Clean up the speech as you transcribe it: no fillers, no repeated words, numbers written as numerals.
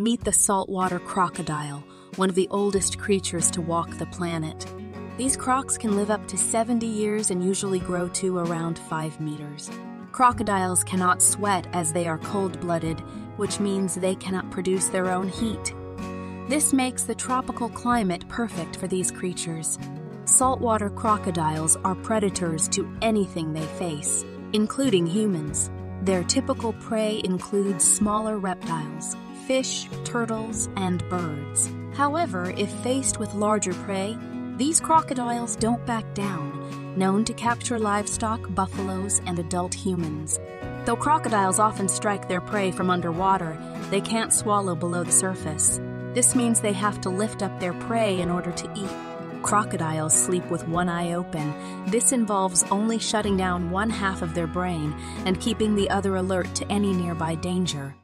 Meet the saltwater crocodile, one of the oldest creatures to walk the planet. These crocs can live up to 70 years and usually grow to around 5 meters. Crocodiles cannot sweat as they are cold-blooded, which means they cannot produce their own heat. This makes the tropical climate perfect for these creatures. Saltwater crocodiles are predators to anything they face, including humans. Their typical prey includes smaller reptiles, fish, turtles, and birds. However, if faced with larger prey, these crocodiles don't back down, known to capture livestock, buffaloes, and adult humans. Though crocodiles often strike their prey from underwater, they can't swallow below the surface. This means they have to lift up their prey in order to eat. Crocodiles sleep with one eye open. This involves only shutting down one half of their brain and keeping the other alert to any nearby danger.